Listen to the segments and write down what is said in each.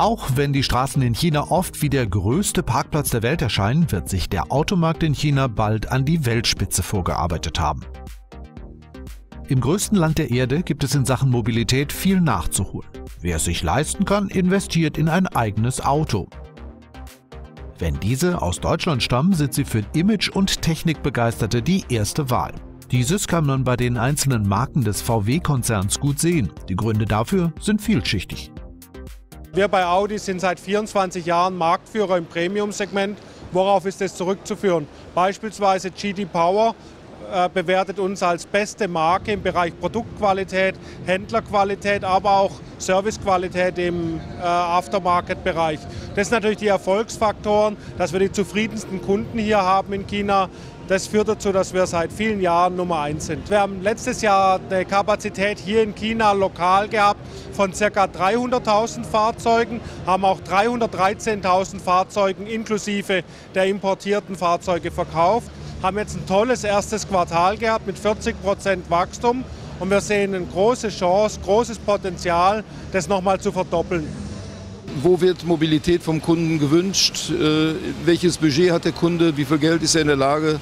Auch wenn die Straßen in China oft wie der größte Parkplatz der Welt erscheinen, wird sich der Automarkt in China bald an die Weltspitze vorgearbeitet haben. Im größten Land der Erde gibt es in Sachen Mobilität viel nachzuholen. Wer es sich leisten kann, investiert in ein eigenes Auto. Wenn diese aus Deutschland stammen, sind sie für Image- und Technikbegeisterte die erste Wahl. Dieses kann man bei den einzelnen Marken des VW-Konzerns gut sehen. Die Gründe dafür sind vielschichtig. Wir bei Audi sind seit 24 Jahren Marktführer im Premium-Segment. Worauf ist das zurückzuführen? Beispielsweise GD Power bewertet uns als beste Marke im Bereich Produktqualität, Händlerqualität, aber auch Servicequalität im Aftermarket-Bereich. Das sind natürlich die Erfolgsfaktoren, dass wir die zufriedensten Kunden hier haben in China. Das führt dazu, dass wir seit vielen Jahren Nummer 1 sind. Wir haben letztes Jahr eine Kapazität hier in China lokal gehabt von ca. 300.000 Fahrzeugen, haben auch 313.000 Fahrzeugen inklusive der importierten Fahrzeuge verkauft, haben jetzt ein tolles erstes Quartal gehabt mit 40% Wachstum und wir sehen eine große Chance, großes Potenzial, das nochmal zu verdoppeln. Wo wird Mobilität vom Kunden gewünscht? Welches Budget hat der Kunde? Wie viel Geld ist er in der Lage,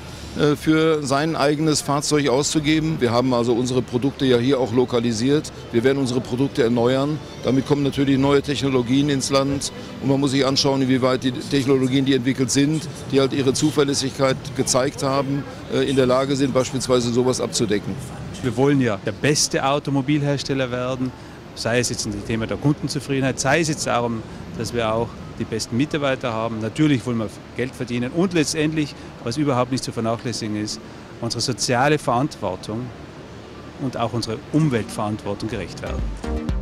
für sein eigenes Fahrzeug auszugeben? Wir haben also unsere Produkte ja hier auch lokalisiert. Wir werden unsere Produkte erneuern. Damit kommen natürlich neue Technologien ins Land. Und man muss sich anschauen, inwieweit die Technologien, die entwickelt sind, die halt ihre Zuverlässigkeit gezeigt haben, in der Lage sind, beispielsweise sowas abzudecken. Wir wollen ja der beste Automobilhersteller werden. Sei es jetzt ein Thema der Kundenzufriedenheit, sei es jetzt darum, dass wir auch die besten Mitarbeiter haben. Natürlich wollen wir Geld verdienen und letztendlich, was überhaupt nicht zu vernachlässigen ist, unsere soziale Verantwortung und auch unsere Umweltverantwortung gerecht werden.